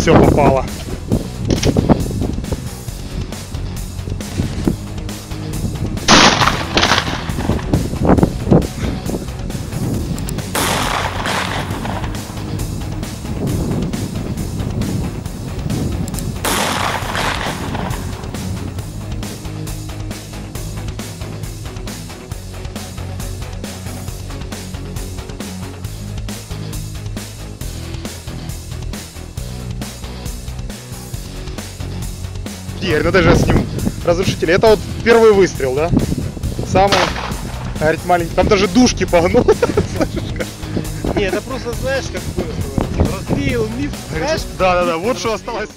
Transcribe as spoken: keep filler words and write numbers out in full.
все попало. Ну даже с ним разрушители. Это вот первый выстрел, да? Самый, говорит, маленький. Там даже душки погнул. Не, это просто, знаешь, как было. Развеял миф, знаешь? Да, да, да, вот что осталось.